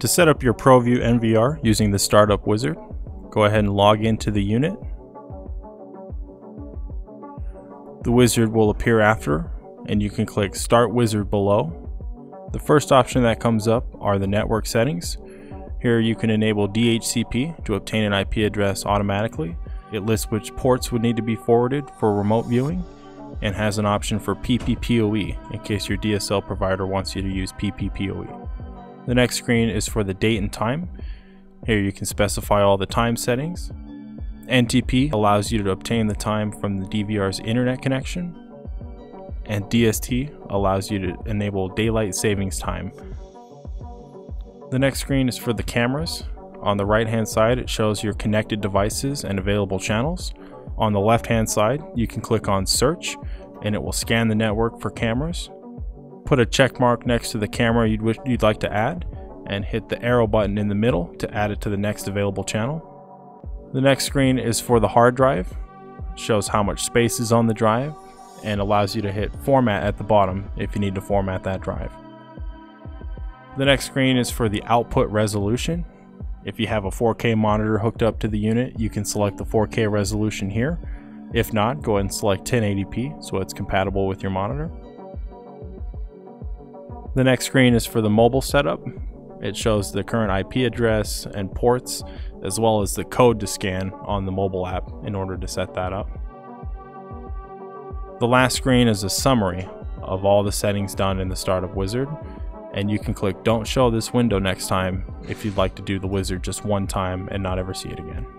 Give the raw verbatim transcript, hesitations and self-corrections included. To set up your Pro-vue N V R using the startup wizard, go ahead and log into the unit. The wizard will appear after, and you can click Start Wizard below. The first option that comes up are the network settings. Here you can enable D H C P to obtain an I P address automatically. It lists which ports would need to be forwarded for remote viewing and has an option for P P P O E in case your D S L provider wants you to use P P P O E. The next screen is for the date and time. Here you can specify all the time settings. N T P allows you to obtain the time from the D V R's internet connection, and D S T allows you to enable daylight savings time. The next screen is for the cameras. On the right hand side, it shows your connected devices and available channels. On the left hand side, you can click on search and it will scan the network for cameras. Put a check mark next to the camera you'd, wish you'd like to add and hit the arrow button in the middle to add it to the next available channel. The next screen is for the hard drive. It shows how much space is on the drive and allows you to hit format at the bottom if you need to format that drive. The next screen is for the output resolution. If you have a four K monitor hooked up to the unit, you can select the four K resolution here. If not, go ahead and select ten eighty p so it's compatible with your monitor. The next screen is for the mobile setup. It shows the current I P address and ports, as well as the code to scan on the mobile app in order to set that up. The last screen is a summary of all the settings done in the startup wizard, and you can click Don't Show This Window Next Time if you'd like to do the wizard just one time and not ever see it again.